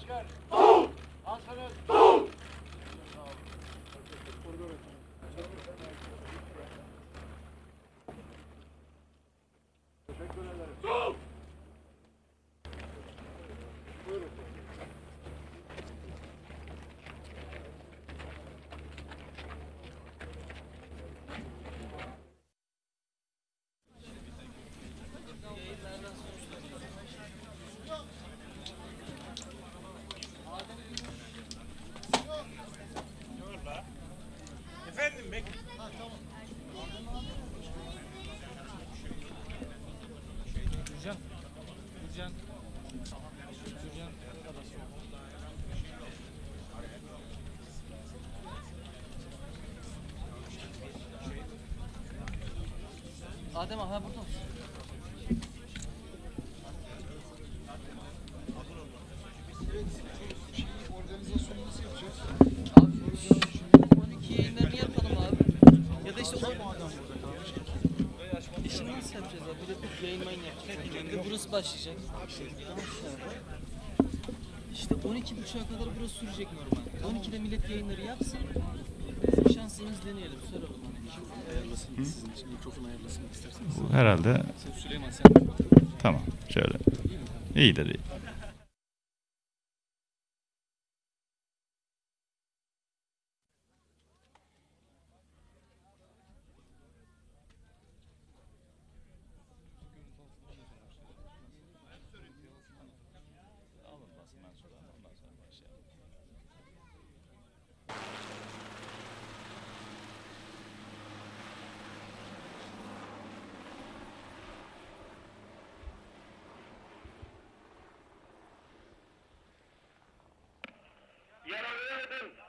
Asker. Sol. Ansınız. Sol. Teşekkür ederim. Sol. Buyurun. Adem aha burada olsun. Evet, şey organizasyonu nasıl yapacağız? Abi 12 yayınlarını yapalım abi. Ya da işte o... İşini nasıl yapacağız abi? Burada bir yayın manyak. Burası başlayacak. İşte 12.30'a kadar burası sürecek normal. 12'de millet yayınları yapsın. Şansımız deneyelim, soralım. Ayarlasın, sizin için mikrofon ayarlasın isterseniz. Herhalde. Süleyman sen. Tamam, şöyle. İyidir, iyi.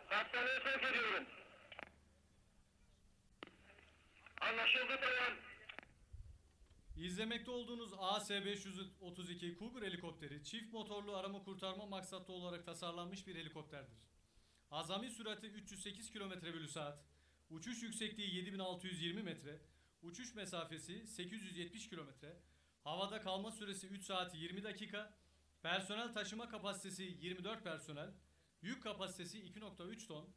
Hastaneye sevk ediyorum. Anlaşıldı bayan. İzlemekte olduğunuz AS532 Cougar helikopteri çift motorlu arama kurtarma maksatlı olarak tasarlanmış bir helikopterdir. Azami sürati 308 km/saat, uçuş yüksekliği 7620 metre, uçuş mesafesi 870 kilometre, havada kalma süresi 3 saat 20 dakika, personel taşıma kapasitesi 24 personel, yük kapasitesi 2.3 ton,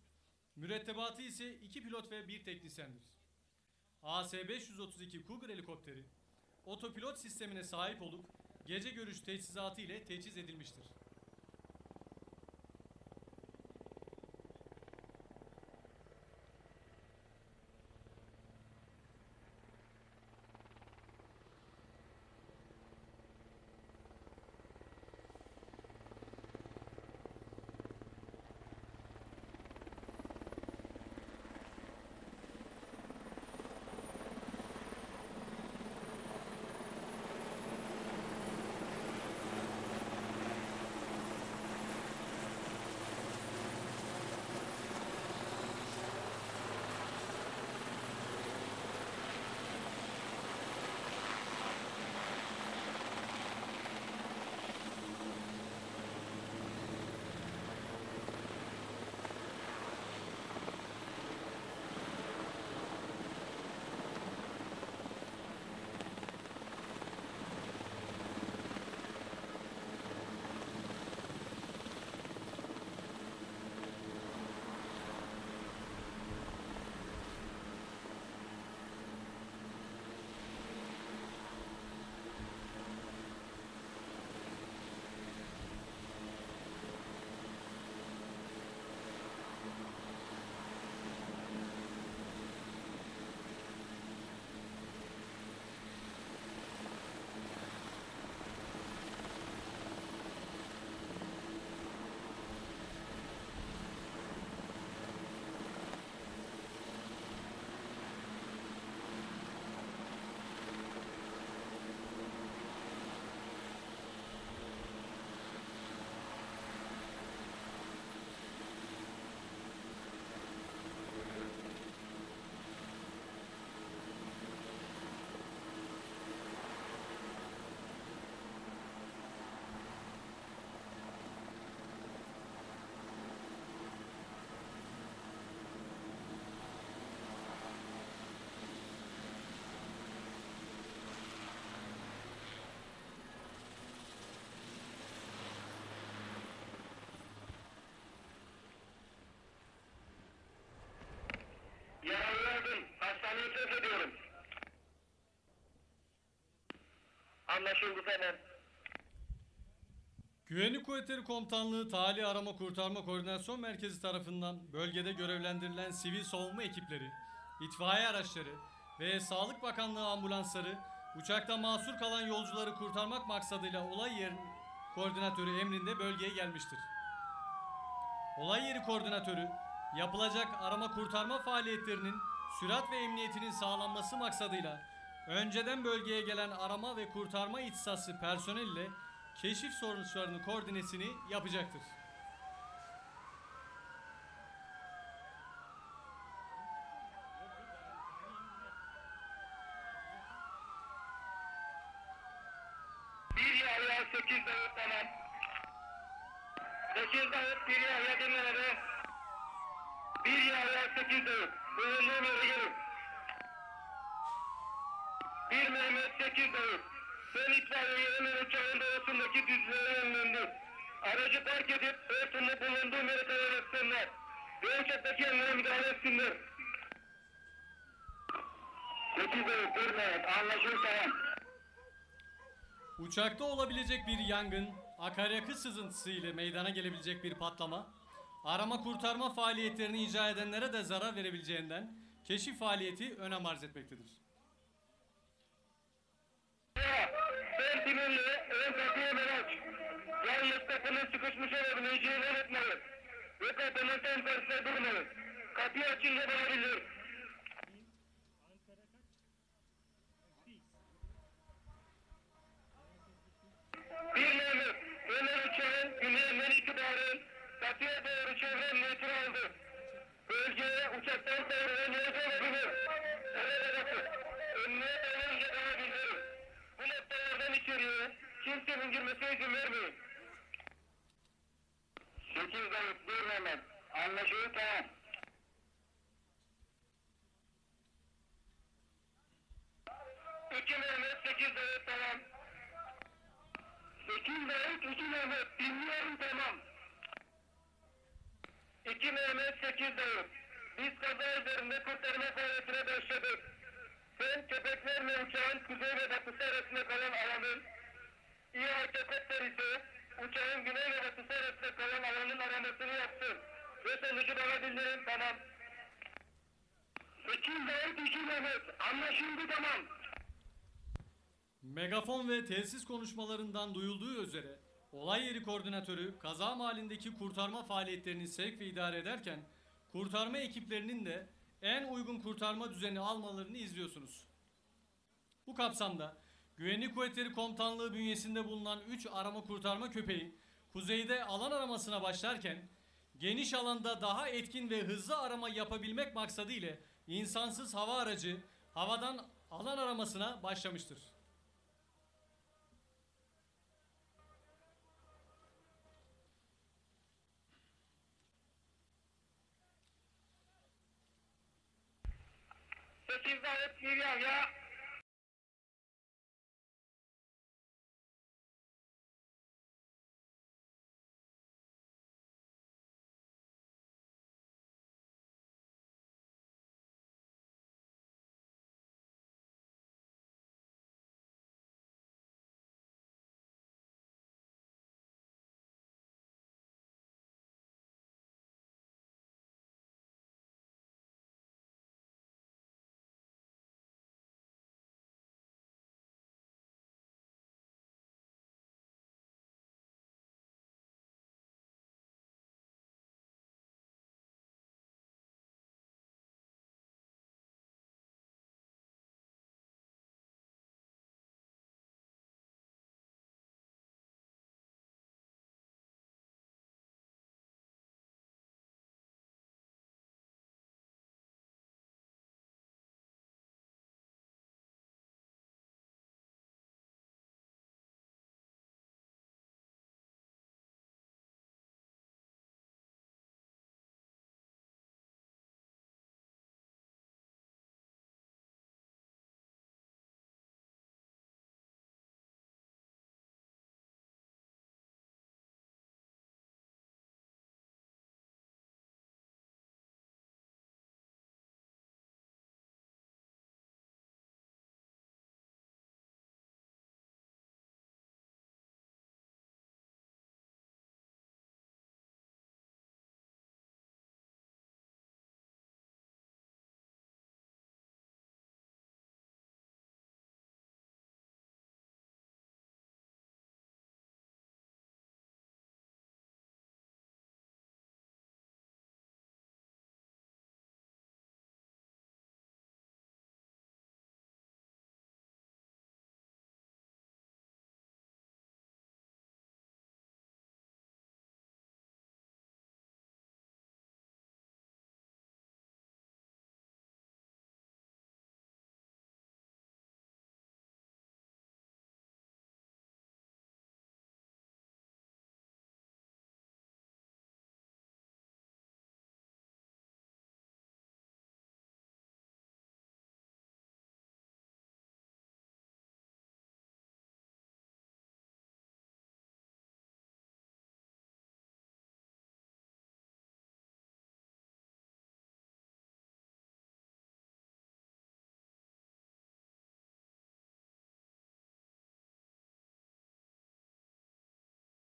mürettebatı ise 2 pilot ve 1 teknisyendir. AS-532 Cougar helikopteri, otopilot sistemine sahip olup gece görüş teçhizatı ile teçhiz edilmiştir. Anlaşıldı, tamam. Güvenlik Kuvvetleri Komutanlığı Tahliye Arama Kurtarma Koordinasyon Merkezi tarafından bölgede görevlendirilen sivil savunma ekipleri, itfaiye araçları ve Sağlık Bakanlığı ambulansları uçakta mahsur kalan yolcuları kurtarmak maksadıyla olay yeri koordinatörü emrinde bölgeye gelmiştir. Olay yeri koordinatörü yapılacak arama kurtarma faaliyetlerinin sürat ve emniyetinin sağlanması maksadıyla önceden bölgeye gelen arama ve kurtarma ihtisası personeliyle keşif sonuçlarının koordinesini yapacaktır. Uçakta olabilecek bir yangın, akaryakıt sızıntısı ile meydana gelebilecek bir patlama, arama kurtarma faaliyetlerini icra edenlere de zarar verebileceğinden keşif faaliyeti önem arz etmektedir. Megafon ve telsiz konuşmalarından duyulduğu üzere olay yeri koordinatörü kaza mahallindeki kurtarma faaliyetlerini sevk ve idare ederken kurtarma ekiplerinin de en uygun kurtarma düzeni almalarını izliyorsunuz. Bu kapsamda Güvenlik Kuvvetleri Komutanlığı bünyesinde bulunan 3 arama kurtarma köpeği kuzeyde alan aramasına başlarken geniş alanda daha etkin ve hızlı arama yapabilmek maksadı ile insansız hava aracı havadan alan aramasına başlamıştır. Siz de hep bir ya.